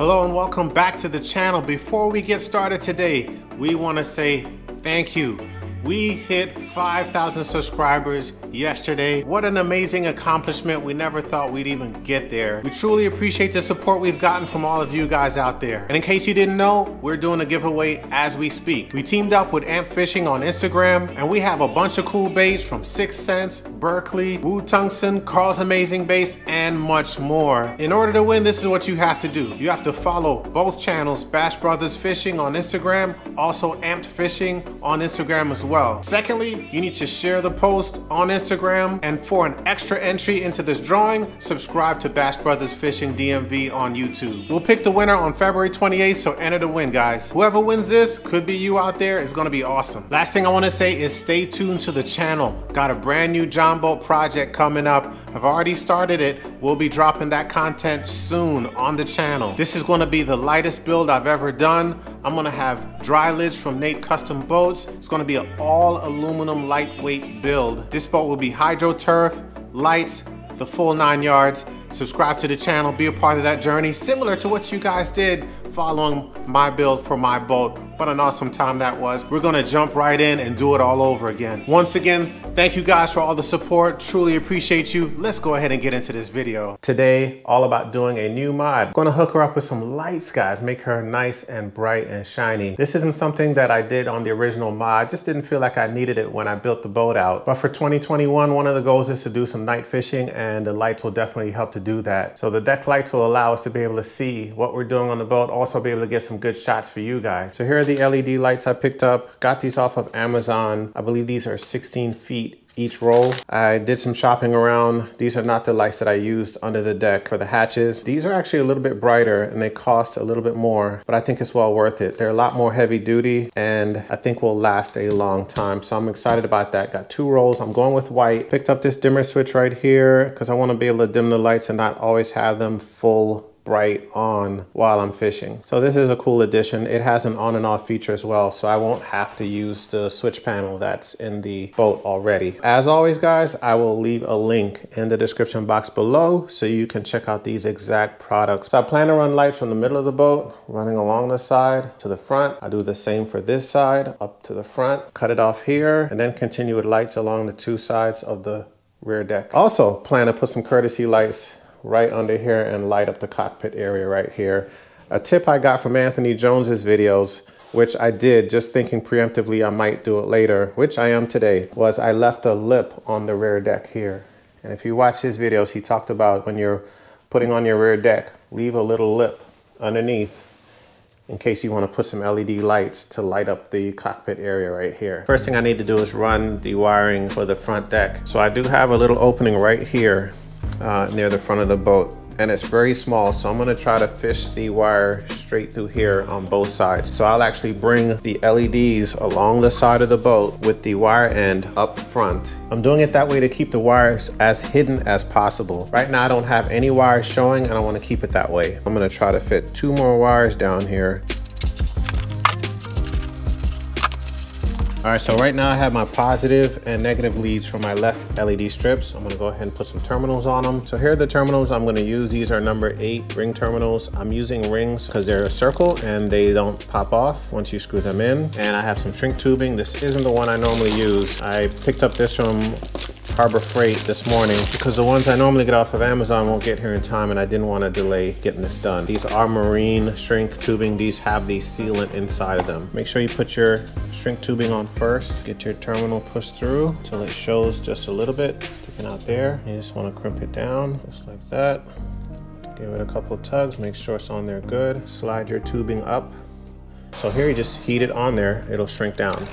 Hello and welcome back to the channel. Before we get started today, we want to say thank you. We hit 5,000 subscribers yesterday. What an amazing accomplishment. We never thought we'd even get there. We truly appreciate the support we've gotten from all of you guys out there. And in case you didn't know, we're doing a giveaway as we speak. We teamed up with Amped Fishing on Instagram, and we have a bunch of cool baits from Sixth Sense, Berkley, Wu Tungsten, Carl's Amazing Base, and much more. In order to win, this is what you have to do. You have to follow both channels, Bass Brothers Fishing on Instagram, also Amped Fishing on Instagram as well. Secondly, you need to share the post on Instagram, and for an extra entry into this drawing, subscribe to Bass Brothers Fishing DMV on YouTube. We'll pick the winner on February 28th, so enter to win, guys. Whoever wins this, could be you out there, is gonna be awesome. Last thing I wanna say is stay tuned to the channel. Got a brand new Jon Boat project coming up. I've already started it. We'll be dropping that content soon on the channel. This is gonna be the lightest build I've ever done. I'm gonna have dry lids from Nate Custom Boats. It's gonna be an all aluminum lightweight build. This boat will be hydro turf, lights, the full 9 yards. Subscribe to the channel, be a part of that journey, similar to what you guys did following my build for my boat. What an awesome time that was. We're gonna jump right in and do it all over again. Once again, thank you guys for all the support. Truly appreciate you. Let's go ahead and get into this video. Today, all about doing a new mod. Gonna hook her up with some lights, guys. Make her nice and bright and shiny. This isn't something that I did on the original mod. I just didn't feel like I needed it when I built the boat out. But for 2021, one of the goals is to do some night fishing, and the lights will definitely help to do that. So the deck lights will allow us to be able to see what we're doing on the boat, also be able to get some good shots for you guys. So here are the LED lights I picked up. Got these off of Amazon. I believe these are 16 feet each roll. I did some shopping around. These are not the lights that I used under the deck for the hatches. These are actually a little bit brighter and they cost a little bit more, but I think it's well worth it. They're a lot more heavy duty and I think will last a long time. So I'm excited about that. Got two rolls. I'm going with white. Picked up this dimmer switch right here because I want to be able to dim the lights and not always have them full bright on while I'm fishing. So this is a cool addition. It has an on and off feature as well, so I won't have to use the switch panel that's in the boat already. As always, guys, I will leave a link in the description box below so you can check out these exact products. So I plan to run lights from the middle of the boat, running along the side to the front. I do the same for this side, up to the front, cut it off here, and then continue with lights along the two sides of the rear deck. Also plan to put some courtesy lights right under here and light up the cockpit area right here. A tip I got from Anthony Jones's videos, which I did just thinking preemptively I might do it later, which I am today, was I left a lip on the rear deck here. And if you watch his videos, he talked about when you're putting on your rear deck, leave a little lip underneath in case you want to put some LED lights to light up the cockpit area right here. First thing I need to do is run the wiring for the front deck. So I do have a little opening right here near the front of the boat, and it's very small, so I'm gonna try to fish the wire straight through here on both sides. So I'll actually bring the LEDs along the side of the boat with the wire end up front. I'm doing it that way to keep the wires as hidden as possible. Right now I don't have any wires showing and I want to keep it that way. I'm gonna try to fit two more wires down here. All right, so right now I have my positive and negative leads for my left LED strips. I'm gonna go ahead and put some terminals on them. So here are the terminals I'm gonna use. These are number 8 ring terminals. I'm using rings because they're a circle and they don't pop off once you screw them in. And I have some shrink tubing. This isn't the one I normally use. I picked up this from Harbor Freight this morning because the ones I normally get off of Amazon won't get here in time, and I didn't want to delay getting this done. These are marine shrink tubing. These have the sealant inside of them. Make sure you put your shrink tubing on first. Get your terminal pushed through until it shows just a little bit sticking out there. You just want to crimp it down just like that. Give it a couple of tugs. Make sure it's on there good. Slide your tubing up. So here you just heat it on there. It'll shrink down.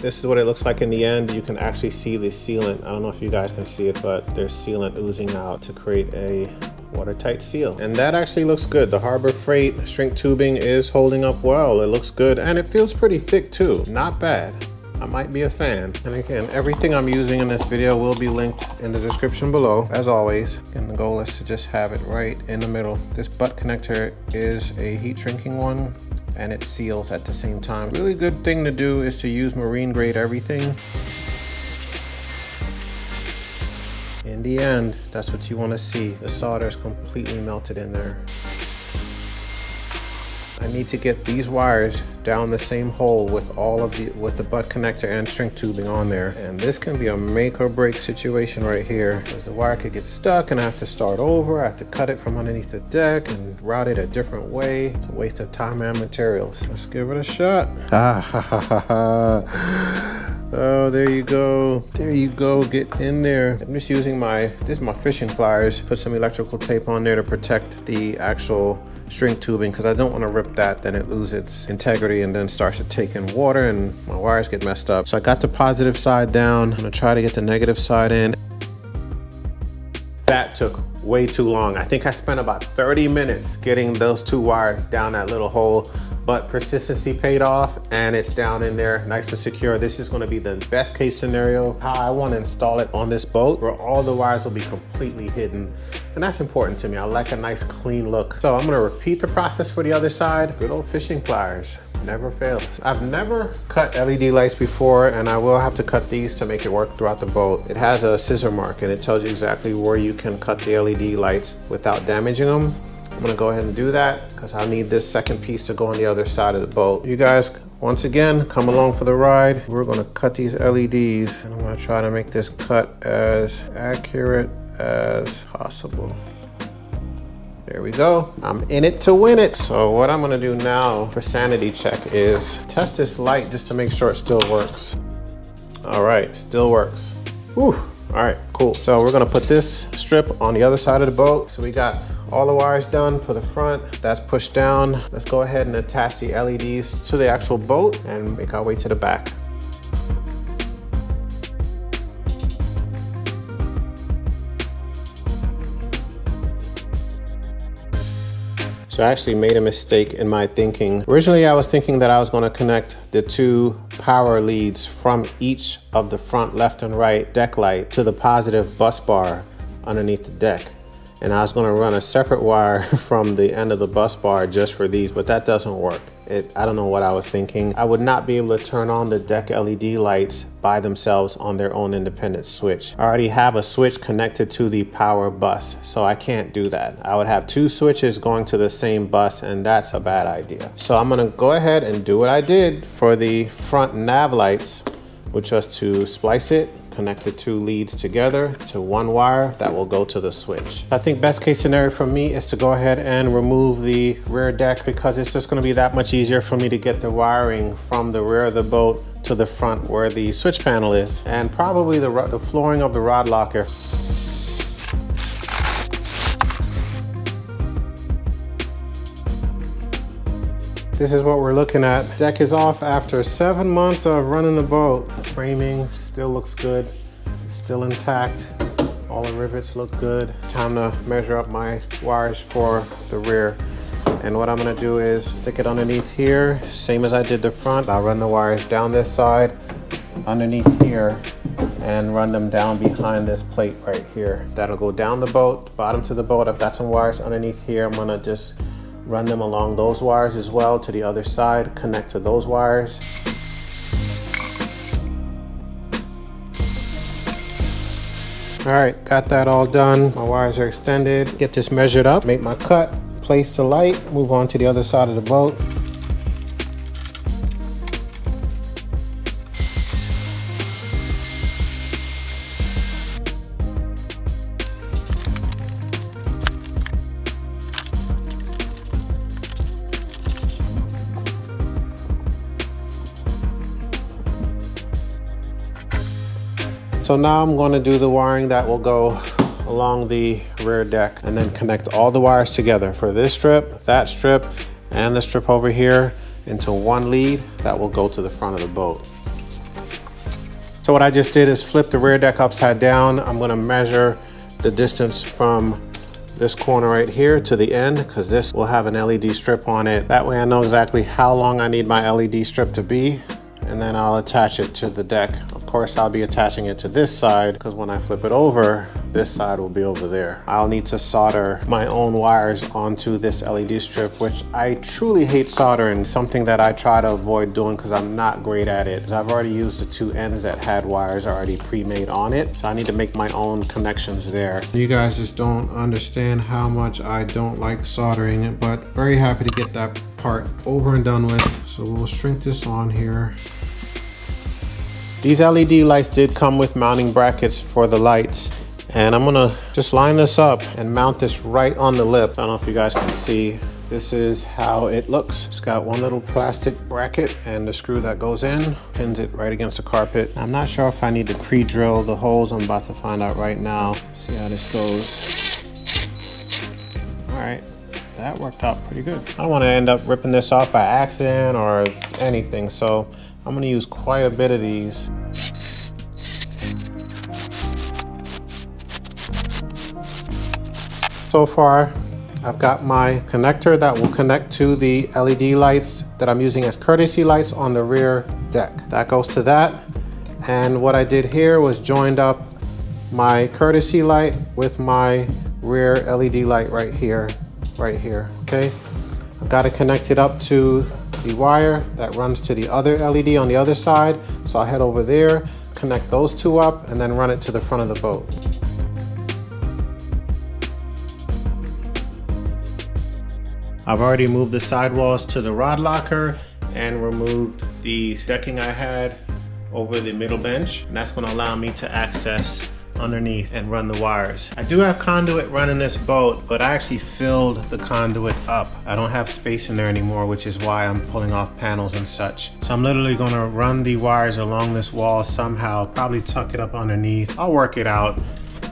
This is what it looks like in the end. You can actually see the sealant. I don't know if you guys can see it, but there's sealant oozing out to create a watertight seal. And that actually looks good. The Harbor Freight shrink tubing is holding up well. It looks good and it feels pretty thick too. Not bad. I might be a fan. And again, everything I'm using in this video will be linked in the description below, as always. And the goal is to just have it right in the middle. This butt connector is a heat shrinking one, and it seals at the same time. Really good thing to do is to use marine grade everything. In the end, that's what you want to see. The solder is completely melted in there. I need to get these wires down the same hole with all of the butt connector and shrink tubing on there. And this can be a make or break situation right here, because the wire could get stuck and I have to start over. I have to cut it from underneath the deck and route it a different way. It's a waste of time and materials. Let's give it a shot. Ah, ha, ha, ha, ha. Oh, there you go. There you go. Get in there. I'm just using this is my fishing pliers. Put some electrical tape on there to protect the actual shrink tubing, because I don't want to rip that, then it loses its integrity and then starts to take in water and my wires get messed up. So I got the positive side down. I'm gonna try to get the negative side in. That took way too long. I think I spent about 30 minutes getting those two wires down that little hole, but persistency paid off and it's down in there, nice and secure. This is gonna be the best case scenario, how I wanna install it on this boat, where all the wires will be completely hidden. And that's important to me. I like a nice clean look. So I'm gonna repeat the process for the other side. Good old fishing pliers, never fails. I've never cut LED lights before, and I will have to cut these to make it work throughout the boat. It has a scissor mark and it tells you exactly where you can cut the LED lights without damaging them. I'm gonna go ahead and do that because I need this second piece to go on the other side of the boat. You guys, once again, come along for the ride. We're gonna cut these LEDs and I'm gonna try to make this cut as accurate as possible. There we go. I'm in it to win it. So what I'm gonna do now for sanity check is test this light just to make sure it still works. All right, still works. Whew. All right, cool. So we're gonna put this strip on the other side of the boat. So we got all the wires done for the front. That's pushed down. Let's go ahead and attach the LEDs to the actual boat and make our way to the back. So I actually made a mistake in my thinking. Originally, I was thinking that I was gonna connect the two power leads from each of the front left and right deck light to the positive bus bar underneath the deck. And I was gonna run a separate wire from the end of the bus bar just for these, but that doesn't work. I don't know what I was thinking. I would not be able to turn on the deck LED lights by themselves on their own independent switch. I already have a switch connected to the power bus, so I can't do that. I would have two switches going to the same bus, and that's a bad idea. So I'm gonna go ahead and do what I did for the front nav lights, which was to splice it, connect the two leads together to one wire that will go to the switch. I think best case scenario for me is to go ahead and remove the rear deck, because it's just gonna be that much easier for me to get the wiring from the rear of the boat to the front where the switch panel is, and probably the flooring of the rod locker. This is what we're looking at. Deck is off after 7 months of running the boat. Framing still looks good, still intact. All the rivets look good. Time to measure up my wires for the rear. And what I'm gonna do is stick it underneath here, same as I did the front. I'll run the wires down this side, underneath here, and run them down behind this plate right here. That'll go down the boat, bottom to the boat. I've got some wires underneath here. I'm gonna just run them along those wires as well to the other side, connect to those wires. All right, got that all done. My wires are extended. Get this measured up, make my cut, place the light, move on to the other side of the boat. So now I'm going to do the wiring that will go along the rear deck, and then connect all the wires together for this strip, that strip, and the strip over here into one lead that will go to the front of the boat. So what I just did is flip the rear deck upside down. I'm going to measure the distance from this corner right here to the end, because this will have an LED strip on it. That way I know exactly how long I need my LED strip to be, and then I'll attach it to the deck. Of course, I'll be attaching it to this side, because when I flip it over, This side will be over there. I'll need to solder my own wires onto this LED strip, which I truly hate soldering, something that I try to avoid doing because I'm not great at it. I've already used the two ends that had wires already pre-made on it, so I need to make my own connections there. You guys just don't understand how much I don't like soldering it, but very happy to get that part over and done with. So we'll shrink this on here. These LED lights did come with mounting brackets for the lights, and I'm gonna just line this up and mount this right on the lip. I don't know if you guys can see, this is how it looks. It's got one little plastic bracket and the screw that goes in, pins it right against the carpet. I'm not sure if I need to pre-drill the holes. I'm about to find out right now. See how this goes. All right. That worked out pretty good. I don't want to end up ripping this off by accident or anything, so I'm going to use quite a bit of these. So far, I've got my connector that will connect to the LED lights that I'm using as courtesy lights on the rear deck. That goes to that. And what I did here was joined up my courtesy light with my rear LED light right here, okay? I've got to connect it up to the wire that runs to the other LED on the other side. So I head over there, connect those two up, and then run it to the front of the boat. I've already moved the sidewalls to the rod locker and removed the decking I had over the middle bench. And that's gonna allow me to access underneath and run the wires. I do have conduit running this boat, but I actually filled the conduit up. I don't have space in there anymore, which is why I'm pulling off panels and such. So I'm literally gonna run the wires along this wall somehow, probably tuck it up underneath. I'll work it out,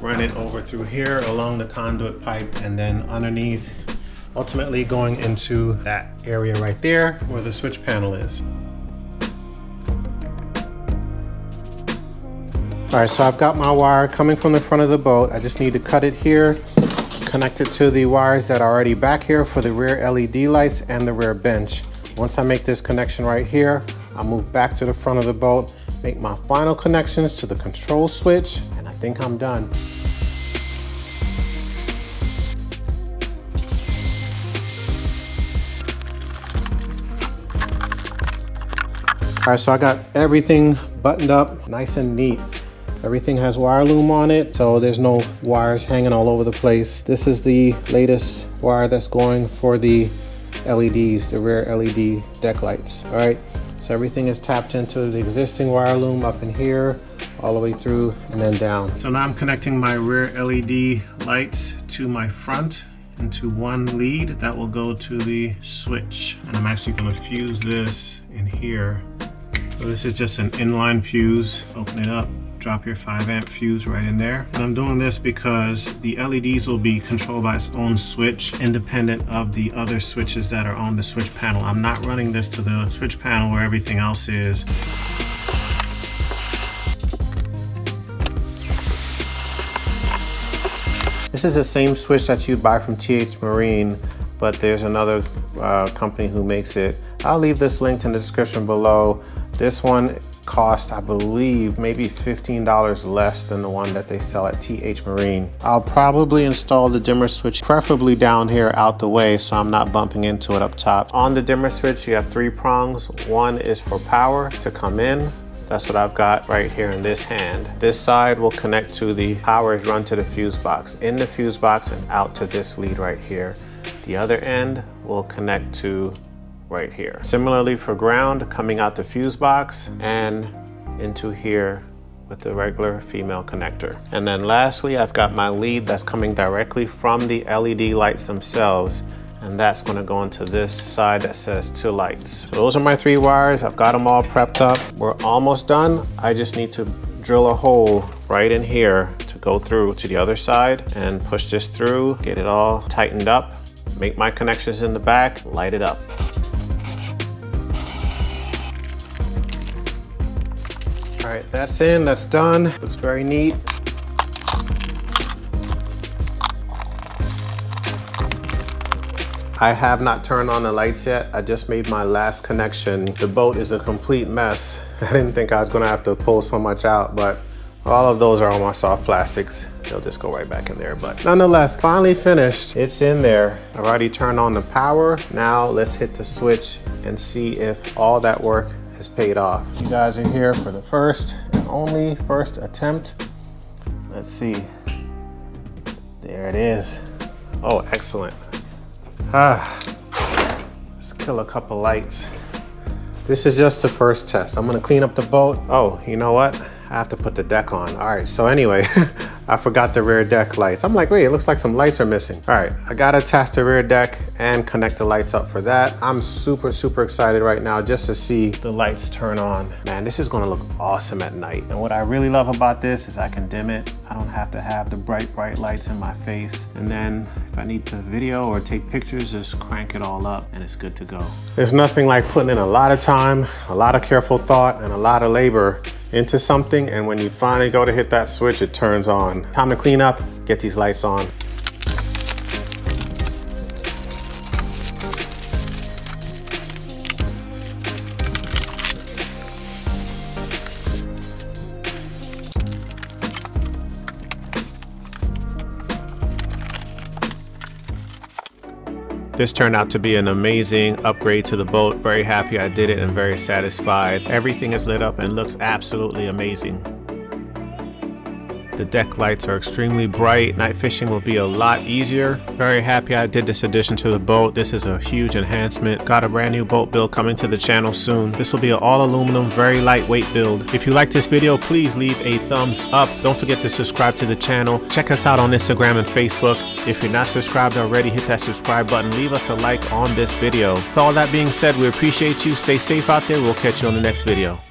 run it over through here along the conduit pipe and then underneath, ultimately going into that area right there where the switch panel is. All right, so I've got my wire coming from the front of the boat. I just need to cut it here, connect it to the wires that are already back here for the rear LED lights and the rear bench. Once I make this connection right here, I'll move back to the front of the boat, make my final connections to the control switch, and I think I'm done. All right, so I got everything buttoned up, nice and neat. Everything has wire loom on it, so there's no wires hanging all over the place. This is the latest wire that's going for the LEDs, the rear LED deck lights. All right, so everything is tapped into the existing wire loom up in here, all the way through and then down. So now I'm connecting my rear LED lights to my front into one lead that will go to the switch. And I'm actually gonna fuse this in here. So this is just an inline fuse. Open it up. Drop your 5-amp fuse right in there. And I'm doing this because the LEDs will be controlled by its own switch, independent of the other switches that are on the switch panel. I'm not running this to the switch panel where everything else is. This is the same switch that you buy from TH Marine, but there's another company who makes it. I'll leave this linked in the description below. This one cost, I believe, maybe $15 less than the one that they sell at TH Marine. I'll probably install the dimmer switch, preferably down here out the way, so I'm not bumping into it up top. On the dimmer switch, you have 3 prongs. One is for power to come in. That's what I've got right here in this hand. This side will connect to the powers run to the fuse box, in the fuse box and out to this lead right here. The other end will connect to right here. Similarly for ground, coming out the fuse box and into here with the regular female connector. And then lastly, I've got my lead that's coming directly from the LED lights themselves. And that's gonna go into this side that says 2 lights. So those are my 3 wires. I've got them all prepped up. We're almost done. I just need to drill a hole right in here to go through to the other side and push this through, get it all tightened up, make my connections in the back, light it up. All right, that's in, that's done. Looks very neat. I have not turned on the lights yet. I just made my last connection. The boat is a complete mess. I didn't think I was gonna have to pull so much out, but all of those are on my soft plastics. It'll just go right back in there. But nonetheless, finally finished. It's in there. I've already turned on the power. Now let's hit the switch and see if all that work has paid off. You guys are here for the first and only first attempt. Let's see. There it is. Oh, excellent. Let's kill a couple lights. This is just the first test. I'm gonna clean up the boat. Oh, you know what? I have to put the deck on. All right, so anyway, I forgot the rear deck lights. I'm like, wait, it looks like some lights are missing. All right, I gotta attach the rear deck and connect the lights up for that. I'm super, super excited right now just to see the lights turn on. Man, this is gonna look awesome at night. And what I really love about this is I can dim it. I don't have to have the bright lights in my face. And then if I need to video or take pictures, just crank it all up and it's good to go. There's nothing like putting in a lot of time, a lot of careful thought, and a lot of labor into something, and when you finally go to hit that switch, it turns on. Time to clean up, get these lights on. This turned out to be an amazing upgrade to the boat. Very happy I did it and very satisfied. Everything is lit up and looks absolutely amazing. The deck lights are extremely bright. Night fishing will be a lot easier. Very happy I did this addition to the boat. This is a huge enhancement. Got a brand new boat build coming to the channel soon. This will be an all aluminum, very lightweight build. If you like this video, please leave a thumbs up. Don't forget to subscribe to the channel. Check us out on Instagram and Facebook. If you're not subscribed already, hit that subscribe button. Leave us a like on this video. With all that being said, we appreciate you. Stay safe out there. We'll catch you on the next video.